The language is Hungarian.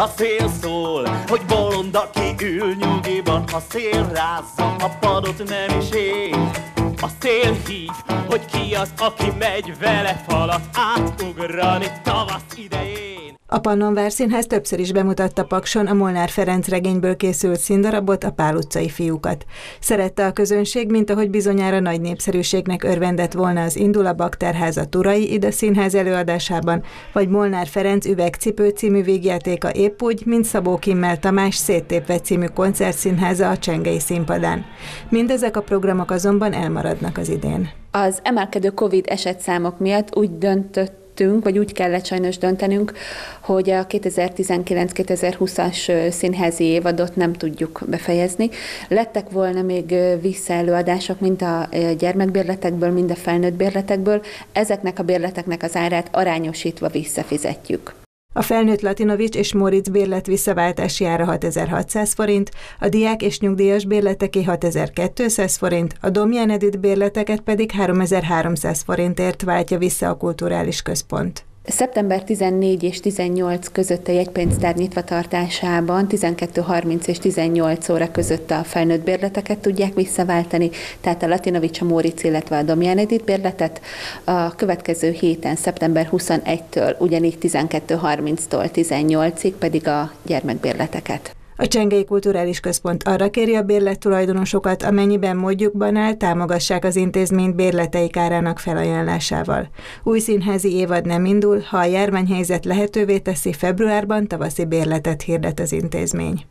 a szél szól, hogy bolond, aki ül nyugiban. A szél rázza, a padot nem is ég. A szél hív, hogy ki az, aki megy vele falat átugrani tavasz idején. A Pannonvár Színház többször is bemutatta Pakson a Molnár Ferenc regényből készült színdarabot, a Pál utcai fiúkat. Szerette a közönség, mint ahogy bizonyára nagy népszerűségnek örvendett volna az Indula Bakterháza Turai idszínház előadásában, vagy Molnár Ferenc Üvegcipő című vígjátéka épp úgy, mint Szabó Kimmel Tamás Széttépve című koncertszínháza a Csengey színpadán. Mindezek a programok azonban elmaradnak az idén. Az emelkedő Covid esetszámok miatt úgy döntött, vagy úgy kellett sajnos döntenünk, hogy a 2019-2020-as színházi évadot nem tudjuk befejezni. Lettek volna még visszaelőadások, mint a gyermekbérletekből, mind a felnőtt bérletekből. Ezeknek a bérleteknek az árát arányosítva visszafizetjük. A felnőtt Latinovits és Móricz bérlet visszaváltási ára 6600 forint, a diák és nyugdíjas bérleteké 6200 forint, a Domján Edit bérleteket pedig 3300 forintért váltja vissza a Kulturális Központ. Szeptember 14 és 18 között a jegypénztár nyitvatartásában 12:30 és 18 óra között a felnőtt bérleteket tudják visszaváltani, tehát a Latinovits, a Móricz, illetve a Domján Edit bérletet. A következő héten, szeptember 21-től, ugyanígy 12:30-tól 18-ig pedig a gyermekbérleteket. A Csengey Kulturális Központ arra kéri a bérlettulajdonosokat, amennyiben módjukban áll, támogassák az intézményt bérleteik árának felajánlásával. Új színházi évad nem indul, ha a járványhelyzet lehetővé teszi, februárban tavaszi bérletet hirdet az intézmény.